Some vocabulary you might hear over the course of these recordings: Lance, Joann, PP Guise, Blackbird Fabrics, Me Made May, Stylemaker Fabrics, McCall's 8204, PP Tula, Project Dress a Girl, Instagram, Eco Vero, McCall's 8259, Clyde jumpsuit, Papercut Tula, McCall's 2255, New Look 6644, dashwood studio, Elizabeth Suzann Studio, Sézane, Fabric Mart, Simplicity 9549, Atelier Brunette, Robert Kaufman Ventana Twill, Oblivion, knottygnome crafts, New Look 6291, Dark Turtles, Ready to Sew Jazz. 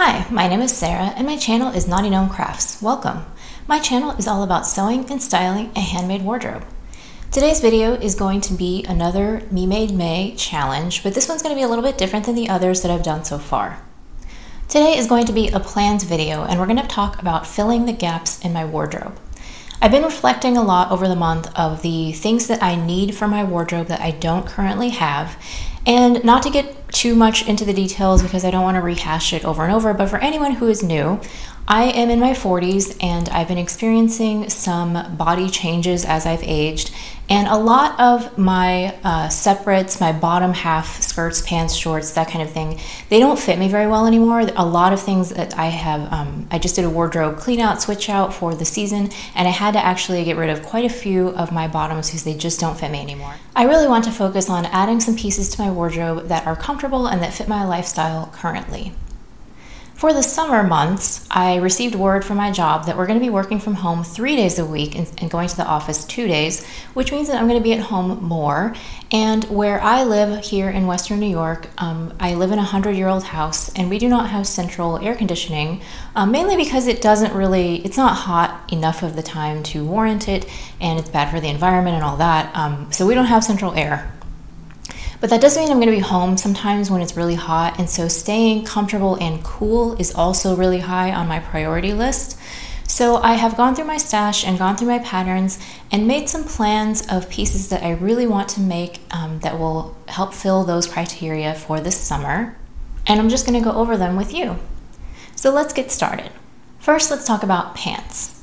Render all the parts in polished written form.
Hi, my name is Sarah and my channel is knottygnome crafts. Welcome. My channel is all about sewing and styling a handmade wardrobe. Today's video is going to be another Me Made May challenge, but this one's going to be a little bit different than the others that I've done so far. Today is going to be a plans video and we're going to talk about filling the gaps in my wardrobe. I've been reflecting a lot over the month of the things that I need for my wardrobe that I don't currently have. And not to get too much into the details because I don't want to rehash it over and over, but for anyone who is new, I am in my 40s and I've been experiencing some body changes as I've aged, and a lot of my separates, my bottom half skirts, pants, shorts, that kind of thing, they don't fit me very well anymore. A lot of things that I have, I just did a wardrobe clean out, switch out for the season, and I had to actually get rid of quite a few of my bottoms because they just don't fit me anymore. I really want to focus on adding some pieces to my wardrobe that are comfortable and that fit my lifestyle currently. For the summer months, I received word from my job that we're going to be working from home 3 days a week and going to the office 2 days, which means that I'm going to be at home more. And where I live here in Western New York, I live in a 100-year-old house and we do not have central air conditioning, mainly because it doesn't really, it's not hot enough of the time to warrant it, and it's bad for the environment and all that. So we don't have central air. But that doesn't mean I'm going to be home sometimes when it's really hot, and so staying comfortable and cool is also really high on my priority list. So I have gone through my stash and gone through my patterns and made some plans of pieces that I really want to make that will help fill those criteria for this summer, and I'm just going to go over them with you. So let's get started. First, let's talk about pants.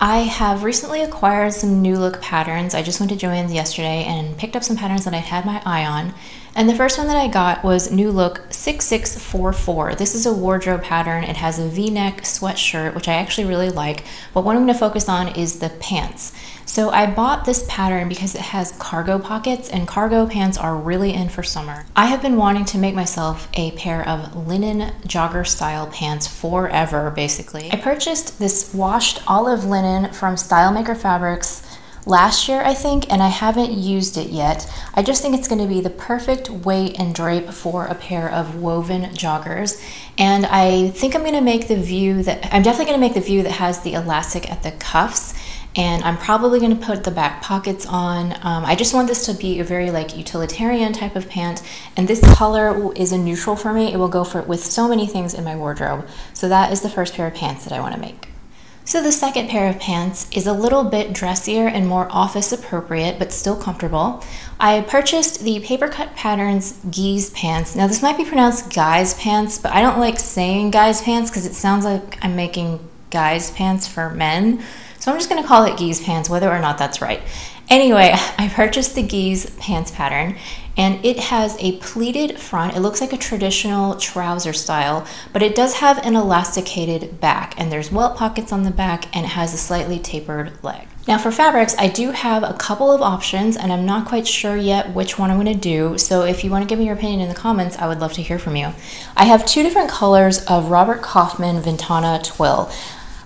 I have recently acquired some New Look patterns. I just went to Joann's yesterday and picked up some patterns that I had my eye on. And the first one that I got was New Look 6644. This is a wardrobe pattern. It has a V-neck sweatshirt, which I actually really like, but what I'm going to focus on is the pants. So I bought this pattern because it has cargo pockets, and cargo pants are really in for summer. I have been wanting to make myself a pair of linen jogger style pants forever, basically. I purchased this washed olive linen from Stylemaker Fabrics last year, I think, and I haven't used it yet. I just think it's going to be the perfect weight and drape for a pair of woven joggers. And I think I'm going to make the view that, I'm definitely going to make the view that has the elastic at the cuffs. And I'm probably going to put the back pockets on. I just want this to be a very like utilitarian type of pant, and this color is a neutral for me. It will go for with so many things in my wardrobe. So that is the first pair of pants that I want to make. So the second pair of pants is a little bit dressier and more office appropriate, but still comfortable. I purchased the Papercut Patterns Guise pants. Now this might be pronounced guys pants, but I don't like saying guys pants because it sounds like I'm making guys pants for men. So I'm just going to call it Guise pants, whether or not that's right. Anyway, I purchased the Guise pants pattern, and it has a pleated front. It looks like a traditional trouser style, but it does have an elasticated back, and there's welt pockets on the back, and it has a slightly tapered leg. Now for fabrics, I do have a couple of options, and I'm not quite sure yet which one I'm going to do, so if you want to give me your opinion in the comments, I would love to hear from you. I have two different colors of Robert Kaufman Ventana Twill.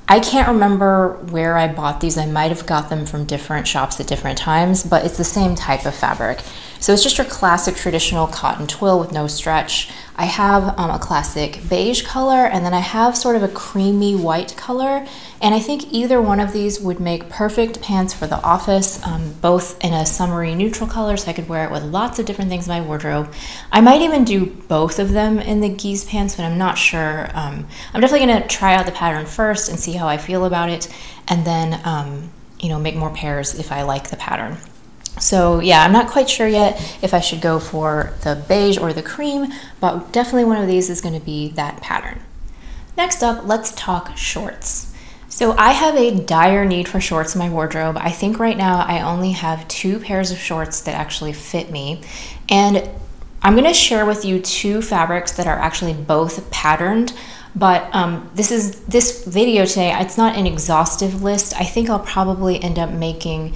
I can't remember where I bought these. I might have got them from different shops at different times, but it's the same type of fabric. So it's just your classic traditional cotton twill with no stretch. I have a classic beige color, and then I have sort of a creamy white color, and I think either one of these would make perfect pants for the office, both in a summery neutral color, so I could wear it with lots of different things in my wardrobe. I might even do both of them in the Guise pants, but I'm not sure. I'm definitely going to try out the pattern first and see how I feel about it, and then you know, make more pairs if I like the pattern. So yeah, I'm not quite sure yet if I should go for the beige or the cream, but definitely one of these is going to be that pattern. Next up, let's talk shorts. So I have a dire need for shorts in my wardrobe. I think right now I only have 2 pairs of shorts that actually fit me, and I'm going to share with you 2 fabrics that are actually both patterned. But this video today, it's not an exhaustive list. I think I'll probably end up making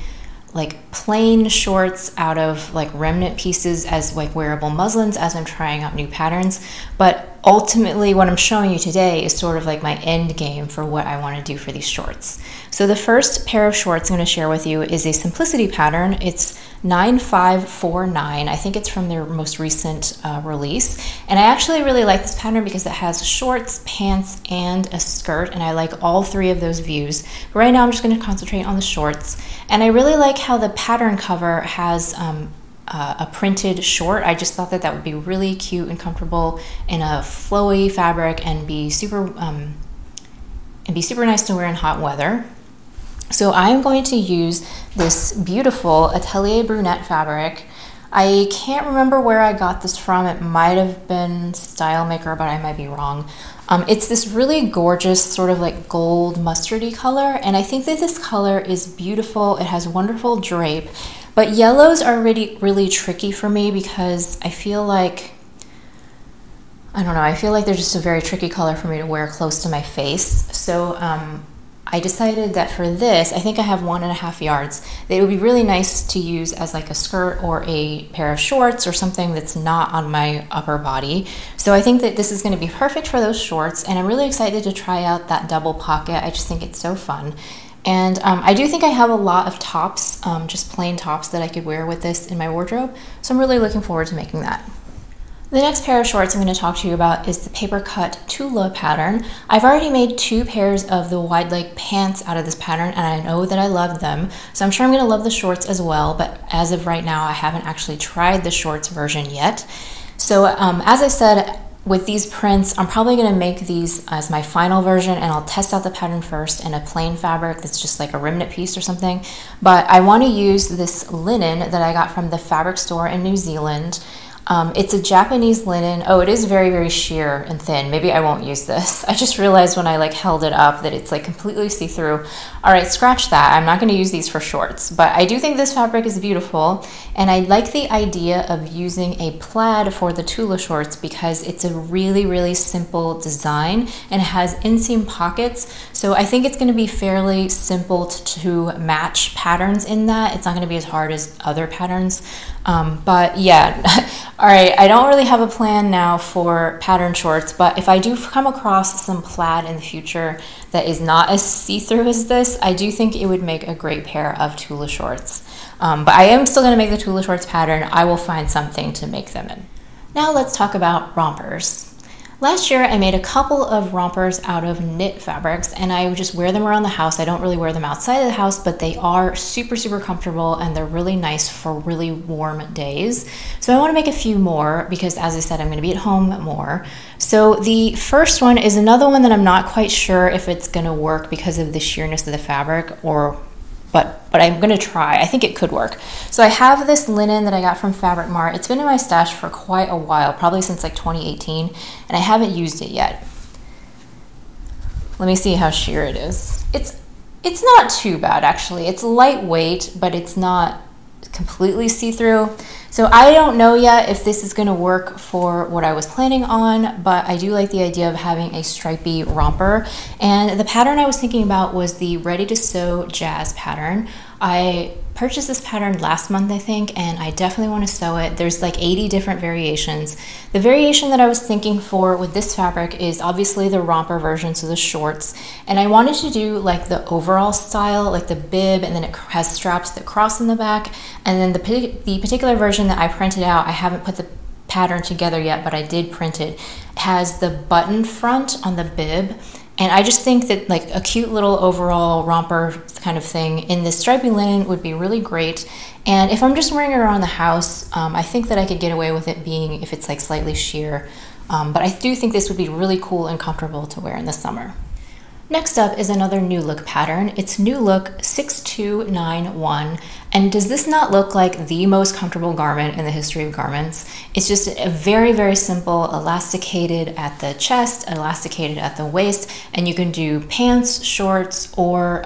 like plain shorts out of like remnant pieces as like wearable muslins as I'm trying out new patterns. But ultimately what I'm showing you today is sort of like my end game for what I want to do for these shorts. So the first pair of shorts I'm going to share with you is a Simplicity pattern. It's 9549. I think it's from their most recent release. And I actually really like this pattern because it has shorts, pants, and a skirt, and I like all three of those views. But right now I'm just going to concentrate on the shorts. And I really like how the pattern cover has a printed short. I just thought that that would be really cute and comfortable in a flowy fabric and be super nice to wear in hot weather. So I'm going to use this beautiful Atelier Brunette fabric. I can't remember where I got this from. It might have been Stylemaker, but I might be wrong. It's this really gorgeous sort of like gold mustardy color, and I think that this color is beautiful. It has wonderful drape, but yellows are really, really tricky for me because I feel like, I don't know, I feel like they're just a very tricky color for me to wear close to my face. So I decided that for this, I think I have 1.5 yards, that it would be really nice to use as like a skirt or a pair of shorts or something that's not on my upper body. So I think that this is going to be perfect for those shorts, and I'm really excited to try out that double pocket. I just think it's so fun. And I do think I have a lot of tops, just plain tops that I could wear with this in my wardrobe. So I'm really looking forward to making that. The next pair of shorts I'm going to talk to you about is the Papercut Tula pattern. I've already made 2 pairs of the wide leg pants out of this pattern, and I know that I love them, so I'm sure I'm going to love the shorts as well, but as of right now I haven't actually tried the shorts version yet. So as I said, with these prints, I'm probably going to make these as my final version, and I'll test out the pattern first in a plain fabric that's just like a remnant piece or something. But I want to use this linen that I got from the fabric store in New Zealand. It's a Japanese linen. Oh, it is very, very sheer and thin. Maybe I won't use this. I just realized when I like held it up that it's like completely see-through. All right, scratch that. I'm not going to use these for shorts, but I do think this fabric is beautiful, and I like the idea of using a plaid for the Tula shorts because it's a really, really simple design and it has inseam pockets. So I think it's going to be fairly simple to match patterns in that. It's not going to be as hard as other patterns, but yeah. All right, I don't really have a plan now for pattern shorts, but if I do come across some plaid in the future that is not as see-through as this, I do think it would make a great pair of Tula shorts. But I am still gonna make the Tula shorts pattern. I will find something to make them in. Now let's talk about rompers. Last year I made a couple of rompers out of knit fabrics, and I just wear them around the house. I don't really wear them outside of the house, but they are super, super comfortable and they're really nice for really warm days. So I want to make a few more because, as I said, I'm going to be at home more. So the first one is another one that I'm not quite sure if it's going to work because of the sheerness of the fabric, or but I'm gonna try. I think it could work. So I have this linen that I got from Fabric Mart. It's been in my stash for quite a while, probably since like 2018, and I haven't used it yet. Let me see how sheer it is. It's not too bad, actually. It's lightweight, but it's not completely see-through. So I don't know yet if this is going to work for what I was planning on, but I do like the idea of having a stripy romper. And the pattern I was thinking about was the Ready to Sew Jazz pattern. I purchased this pattern last month, I think, and I definitely want to sew it. There's like 80 different variations. The variation that I was thinking for with this fabric is obviously the romper version, so the shorts, and I wanted to do like the overall style, like the bib, and then it has straps that cross in the back. And then the particular version that I printed out, I haven't put the pattern together yet, but I did print it. It has the button front on the bib, and I just think that like a cute little overall romper kind of thing in this stripy linen would be really great. And if I'm just wearing it around the house, I think that I could get away with it being, if it's like slightly sheer, but I do think this would be really cool and comfortable to wear in the summer. Next up is another New Look pattern. It's New Look 6291. And does this not look like the most comfortable garment in the history of garments? It's just a very, very simple, elasticated at the chest, elasticated at the waist, and you can do pants, shorts, or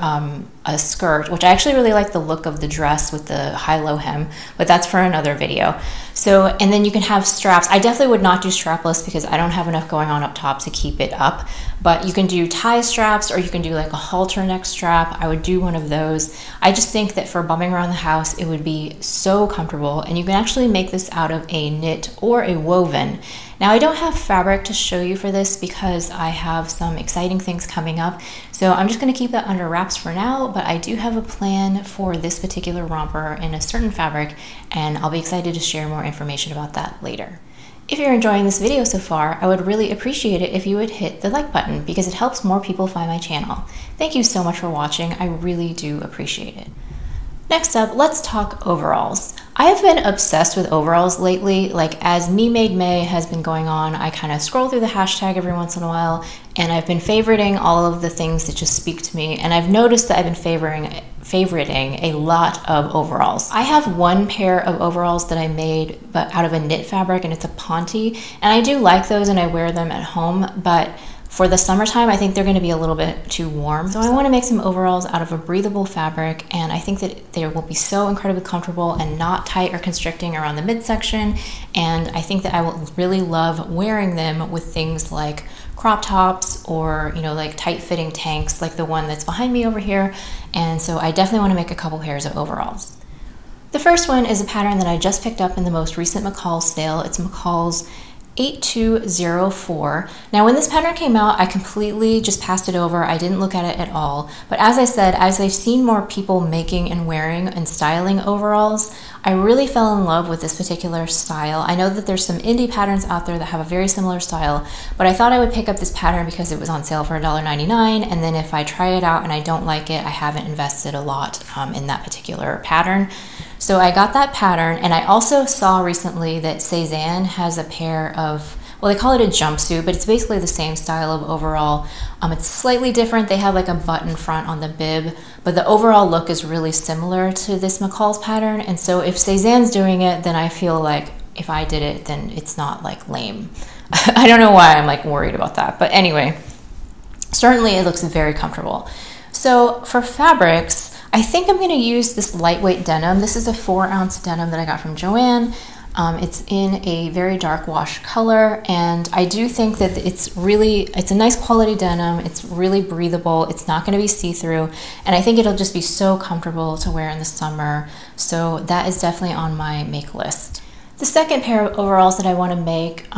a skirt, which I actually really like the look of the dress with the high-low hem, but that's for another video. So, and then you can have straps. I definitely would not do strapless because I don't have enough going on up top to keep it up, but you can do tie straps, or you can do like a halter neck strap. I would do one of those. I just think that for bumming around the house, it would be so comfortable, and you can actually make this out of a knit or a woven. Now I don't have fabric to show you for this because I have some exciting things coming up, so I'm just going to keep that under wraps for now, but I do have a plan for this particular romper in a certain fabric, and I'll be excited to share more information about that later. If you're enjoying this video so far, I would really appreciate it if you would hit the like button because it helps more people find my channel. Thank you so much for watching, I really do appreciate it. Next up, let's talk overalls. I have been obsessed with overalls lately. Like, as Me Made May has been going on, I kind of scroll through the hashtag every once in a while, and I've been favoriting all of the things that just speak to me, and I've noticed that I've been favoriting a lot of overalls. I have one pair of overalls that I made but out of a knit fabric, and it's a ponte, and I do like those and I wear them at home, but for the summertime, I think they're gonna be a little bit too warm. So I wanna make some overalls out of a breathable fabric, and I think that they will be so incredibly comfortable and not tight or constricting around the midsection. And I think that I will really love wearing them with things like crop tops or, you know, like tight fitting tanks like the one that's behind me over here. And so I definitely wanna make a couple pairs of overalls. The first one is a pattern that I just picked up in the most recent McCall's sale. It's McCall's 8204. Now, when this pattern came out, I completely just passed it over. I didn't look at it at all. But as I said, as I've seen more people making and wearing and styling overalls, I really fell in love with this particular style. I know that there's some indie patterns out there that have a very similar style, but I thought I would pick up this pattern because it was on sale for $1.99, and then if I try it out and I don't like it, I haven't invested a lot in that particular pattern. So I got that pattern, and I also saw recently that Sézane has a pair of, well, they call it a jumpsuit, but it's basically the same style of overall. It's slightly different. They have like a button front on the bib, but the overall look is really similar to this McCall's pattern. And so if Sézane's doing it, then I feel like if I did it, then it's not like lame. I don't know why I'm like worried about that, but anyway, certainly it looks very comfortable. So for fabrics, I think I'm gonna use this lightweight denim. This is a 4-ounce denim that I got from Joann. It's in a very dark wash color, and I do think that it's a nice quality denim. It's really breathable. It's not gonna be see-through, and I think it'll just be so comfortable to wear in the summer. So that is definitely on my make list. The second pair of overalls that I wanna make,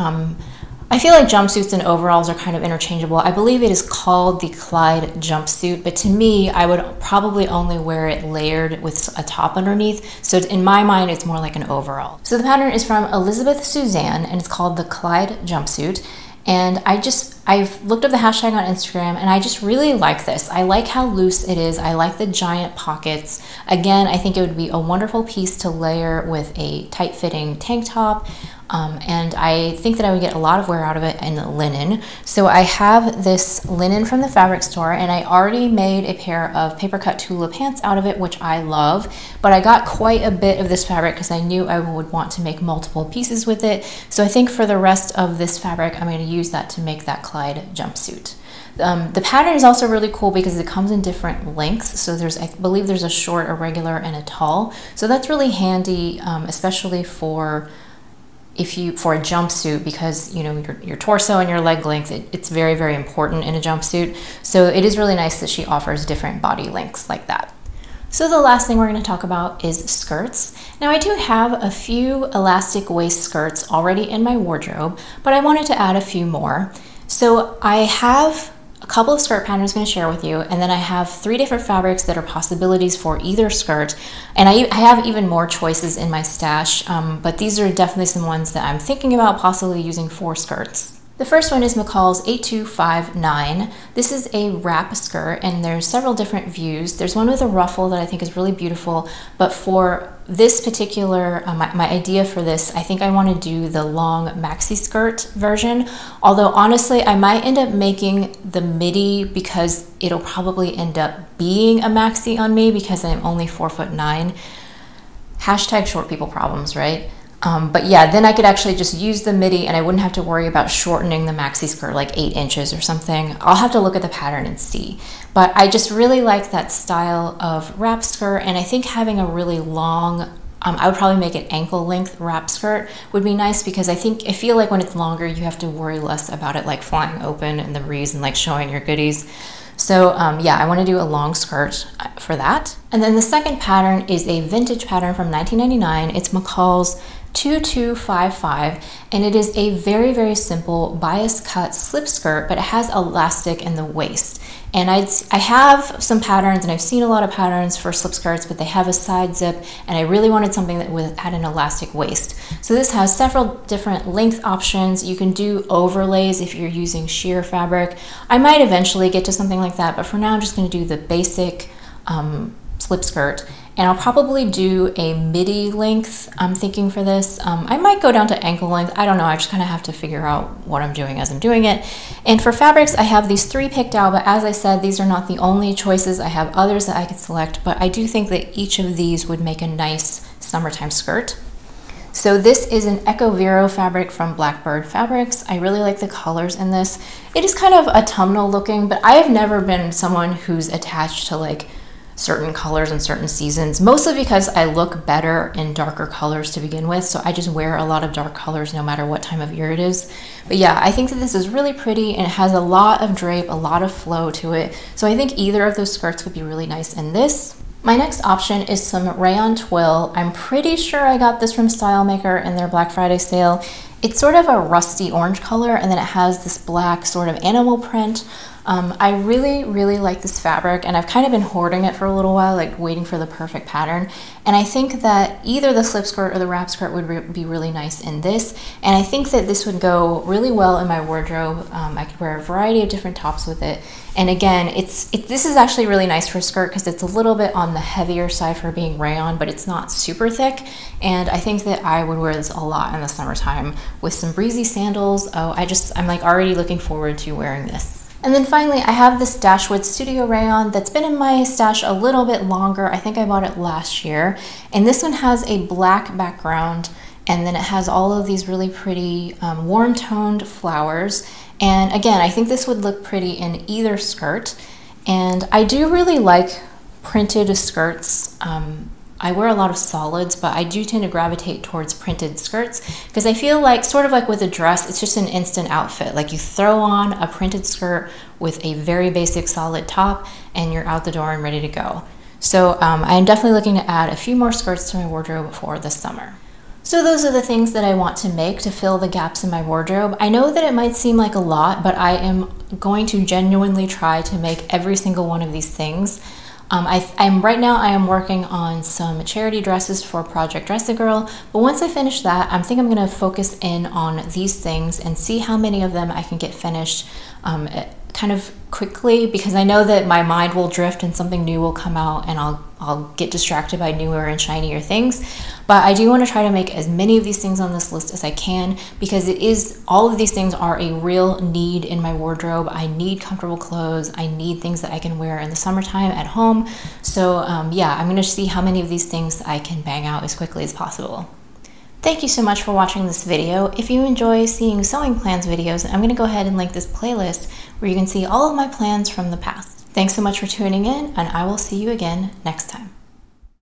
I feel like jumpsuits and overalls are kind of interchangeable. I believe it is called the Clyde jumpsuit, but to me, I would probably only wear it layered with a top underneath. So in my mind, it's more like an overall. So the pattern is from Elizabeth Suzann, and it's called the Clyde jumpsuit. And I've looked up the hashtag on Instagram, and I just really like this. I like how loose it is. I like the giant pockets. Again, I think it would be a wonderful piece to layer with a tight-fitting tank top. And I think that I would get a lot of wear out of it in linen. So I have this linen from the fabric store, and I already made a pair of Papercut Tula pants out of it, which I love, but I got quite a bit of this fabric because I knew I would want to make multiple pieces with it. So I think for the rest of this fabric, I'm going to use that to make that Clyde jumpsuit. The pattern is also really cool because it comes in different lengths. So I believe there's a short, a regular, and a tall. So that's really handy, especially for a jumpsuit, because you know your torso and your leg length, it's very, very important in a jumpsuit. So it is really nice that she offers different body lengths like that. So the last thing we're going to talk about is skirts. Now I do have a few elastic waist skirts already in my wardrobe, but I wanted to add a few more. So I have a couple of skirt patterns I'm going to share with you, and then I have 3 different fabrics that are possibilities for either skirt, and I have even more choices in my stash, but these are definitely some ones that I'm thinking about possibly using for skirts. The first one is McCall's 8259. This is a wrap skirt, and there's several different views. There's one with a ruffle that I think is really beautiful, but for this particular, my idea for this, I think I want to do the long maxi skirt version, although honestly I might end up making the midi because it'll probably end up being a maxi on me because I'm only 4'9". Hashtag short people problems, right? But yeah, then I could actually just use the midi and I wouldn't have to worry about shortening the maxi skirt like 8 inches or something. I'll have to look at the pattern and see. But I just really like that style of wrap skirt, and I think having a really long, I would probably make it ankle length wrap skirt would be nice, because I feel like when it's longer, you have to worry less about it like flying open in the breeze and like showing your goodies. So yeah, I want to do a long skirt for that. And then the second pattern is a vintage pattern from 1999. It's McCall's 2255, and it is a very, very simple bias cut slip skirt, but it has elastic in the waist. And I have some patterns, and I've seen a lot of patterns for slip skirts, but they have a side zip, and I really wanted something that had an elastic waist. So this has several different length options. You can do overlays if you're using sheer fabric. I might eventually get to something like that, but for now I'm just going to do the basic slip skirt. And I'll probably do a midi length, I'm thinking, for this. I might go down to ankle length. I don't know. I just kind of have to figure out what I'm doing as I'm doing it. And for fabrics, I have these three picked out, but as I said, these are not the only choices. I have others that I could select, but I do think that each of these would make a nice summertime skirt. So this is an Eco Vero fabric from Blackbird Fabrics. I really like the colors in this. It is kind of autumnal looking, but I have never been someone who's attached to like certain colors and certain seasons, mostly because I look better in darker colors to begin with. So I just wear a lot of dark colors no matter what time of year it is. But yeah, I think that this is really pretty, and it has a lot of drape, a lot of flow to it. So I think either of those skirts would be really nice in this. My next option is some rayon twill. I'm pretty sure I got this from Stylemaker in their Black Friday sale. It's sort of a rusty orange color, and then it has this black sort of animal print. I really, really like this fabric, and I've kind of been hoarding it for a little while, like waiting for the perfect pattern. And I think that either the slip skirt or the wrap skirt would be really nice in this. And I think that this would go really well in my wardrobe. I could wear a variety of different tops with it. And again, this is actually really nice for a skirt because it's a little bit on the heavier side for being rayon, but it's not super thick. And I think that I would wear this a lot in the summertime with some breezy sandals. Oh, I'm like already looking forward to wearing this. And then finally, I have this Dashwood Studio rayon that's been in my stash a little bit longer. I think I bought it last year. And this one has a black background, and then it has all of these really pretty warm toned flowers. And again, I think this would look pretty in either skirt. And I do really like printed skirts. I wear a lot of solids, but I do tend to gravitate towards printed skirts because I feel like, sort of like with a dress, it's just an instant outfit. Like, you throw on a printed skirt with a very basic solid top and you're out the door and ready to go. So I'm definitely looking to add a few more skirts to my wardrobe for this summer. So those are the things that I want to make to fill the gaps in my wardrobe. I know that it might seem like a lot, but I am going to genuinely try to make every single one of these things. Right now I am working on some charity dresses for Project Dress a Girl, but once I finish that, I think I'm going to focus in on these things and see how many of them I can get finished kind of quickly, because I know that my mind will drift and something new will come out and I'll get distracted by newer and shinier things. But I do want to try to make as many of these things on this list as I can, because all of these things are a real need in my wardrobe. I need comfortable clothes. I need things that I can wear in the summertime at home. So yeah, I'm going to see how many of these things I can bang out as quickly as possible. Thank you so much for watching this video. If you enjoy seeing sewing plans videos, I'm going to go ahead and link this playlist where you can see all of my plans from the past. Thanks so much for tuning in, and I will see you again next time.